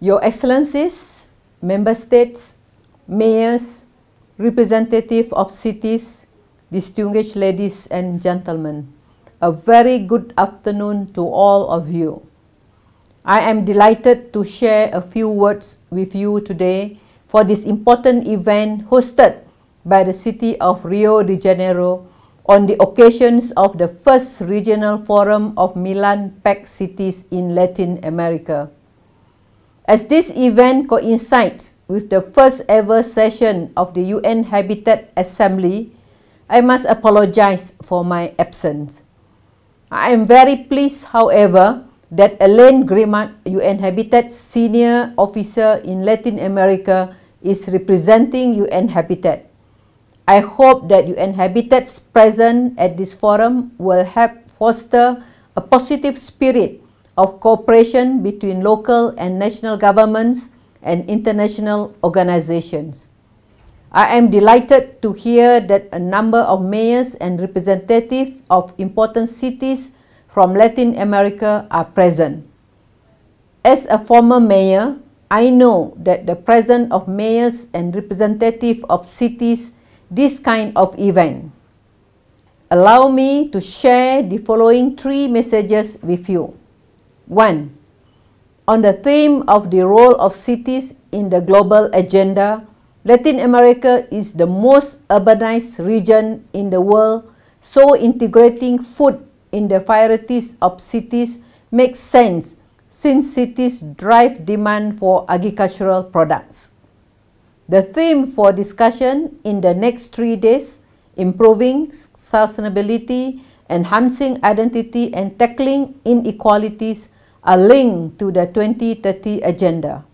Your Excellencies, Member States, Mayors, Representatives of Cities, distinguished ladies and gentlemen, a very good afternoon to all of you. I am delighted to share a few words with you today for this important event hosted by the city of Rio de Janeiro on the occasions of the first regional forum of Milan Pact cities in Latin America. As this event coincides with the first ever session of the UN Habitat Assembly, I must apologize for my absence. I am very pleased, however, that Elaine Greimann, UN Habitat's senior officer in Latin America, is representing UN Habitat. I hope that UN Habitat's presence at this forum will help foster a positive spirit of cooperation between local and national governments and international organizations. I am delighted to hear that a number of mayors and representatives of important cities from Latin America are present. As a former mayor, I know that the presence of mayors and representatives of cities this kind of event. Allow me to share the following three messages with you. 1. On the theme of the role of cities in the global agenda, Latin America is the most urbanized region in the world, so integrating food in the priorities of cities makes sense since cities drive demand for agricultural products. The theme for discussion in the next 3 days, improving sustainability, enhancing identity and tackling inequalities, are linked to the 2030 agenda.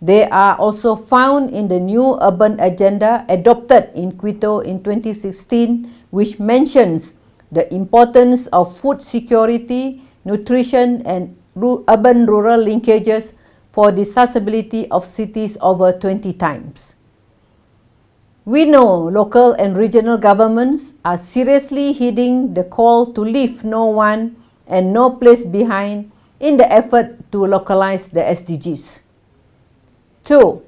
They are also found in the new urban agenda adopted in Quito in 2016, which mentions the importance of food security, nutrition, and urban-rural linkages for the sustainability of cities over 20 times. We know local and regional governments are seriously heeding the call to leave no one and no place behind in the effort to localize the SDGs. 2.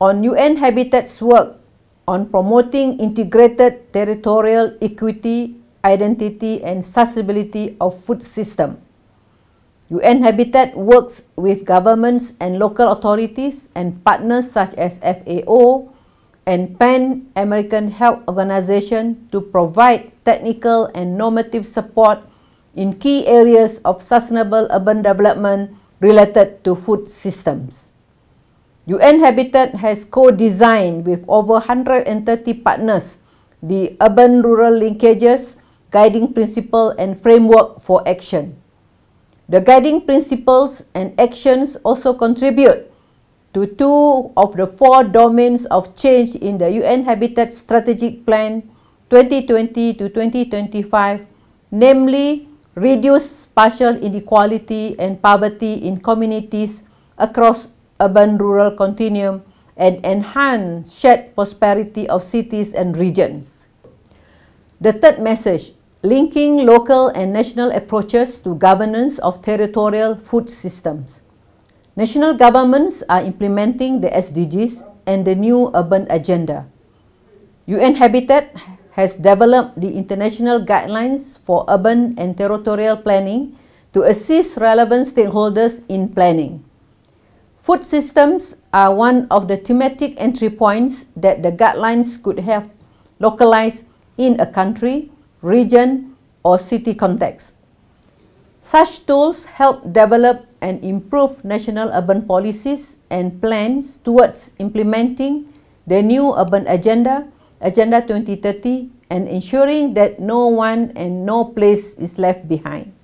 On UN Habitat's work on promoting integrated territorial equity, identity, and sustainability of food system, UN Habitat works with governments and local authorities and partners such as FAO and Pan American Health Organization to provide technical and normative support in key areas of sustainable urban development related to food systems. UN Habitat has co-designed with over 130 partners the urban-rural linkages, guiding principle, and framework for action. The guiding principles and actions also contribute to 2 of the 4 domains of change in the UN Habitat Strategic Plan 2020 to 2025, namely reduce spatial inequality and poverty in communities across urban-rural continuum and enhance shared prosperity of cities and regions. The third message, linking local and national approaches to governance of territorial food systems. National governments are implementing the SDGs and the new urban agenda. UN Habitat has developed the international guidelines for urban and territorial planning to assist relevant stakeholders in planning. Food systems are one of the thematic entry points that the guidelines could have localized in a country, region, or city context. Such tools help develop and improve national urban policies and plans towards implementing the new urban agenda, Agenda 2030, and ensuring that no one and no place is left behind.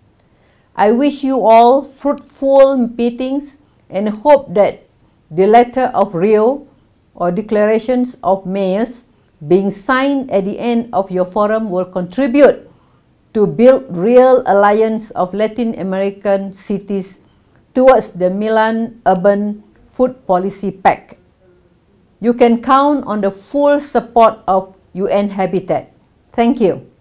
I wish you all fruitful meetings and hope that the letter of Rio, or declarations of mayors, being signed at the end of your forum will contribute to build real alliance of Latin American cities towards the Milan Urban Food Policy Pact. You can count on the full support of UN Habitat. Thank you.